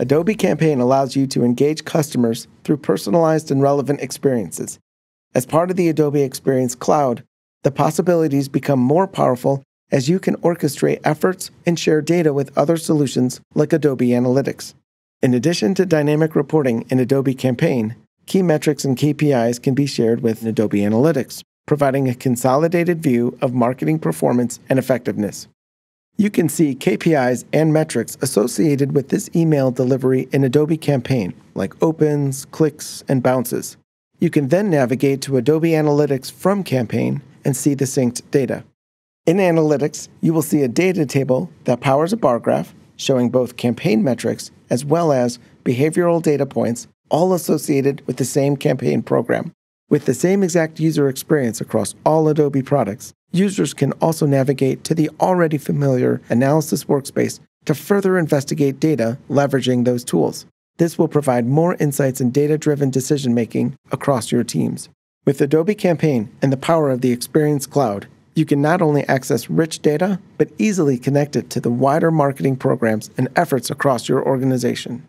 Adobe Campaign allows you to engage customers through personalized and relevant experiences. As part of the Adobe Experience Cloud, the possibilities become more powerful as you can orchestrate efforts and share data with other solutions like Adobe Analytics. In addition to dynamic reporting in Adobe Campaign, key metrics and KPIs can be shared with Adobe Analytics, providing a consolidated view of marketing performance and effectiveness. You can see KPIs and metrics associated with this email delivery in Adobe Campaign, like opens, clicks, and bounces. You can then navigate to Adobe Analytics from Campaign and see the synced data. In Analytics, you will see a data table that powers a bar graph showing both campaign metrics as well as behavioral data points, all associated with the same campaign program. With the same exact user experience across all Adobe products, users can also navigate to the already familiar analysis workspace to further investigate data leveraging those tools. This will provide more insights and data-driven decision-making across your teams. With Adobe Campaign and the power of the Experience Cloud, you can not only access rich data, but easily connect it to the wider marketing programs and efforts across your organization.